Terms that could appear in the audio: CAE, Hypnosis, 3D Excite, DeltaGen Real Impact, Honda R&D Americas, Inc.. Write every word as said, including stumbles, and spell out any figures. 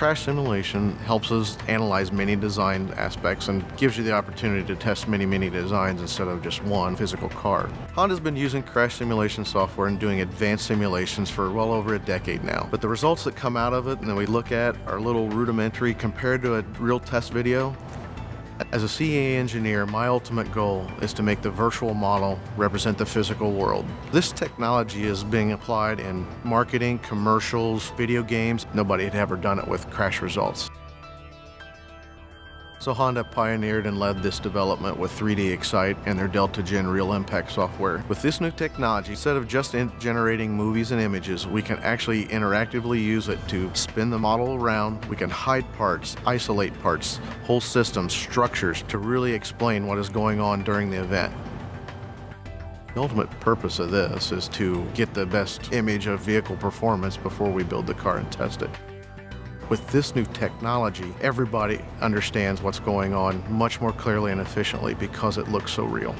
crash simulation helps us analyze many design aspects and gives you the opportunity to test many, many designs instead of just one physical car. Honda's been using crash simulation software and doing advanced simulations for well over a decade now. But the results that come out of it and that we look at are a little rudimentary compared to a real test video. As a C A E engineer, my ultimate goal is to make the virtual model represent the physical world. This technology is being applied in marketing, commercials, video games. Nobody had ever done it with crash results. So Honda pioneered and led this development with three D Excite and their DeltaGen Real Impact software. With this new technology, instead of just in generating movies and images, we can actually interactively use it to spin the model around. We can hide parts, isolate parts, whole systems, structures, to really explain what is going on during the event. The ultimate purpose of this is to get the best image of vehicle performance before we build the car and test it. With this new technology, everybody understands what's going on much more clearly and efficiently because it looks so real.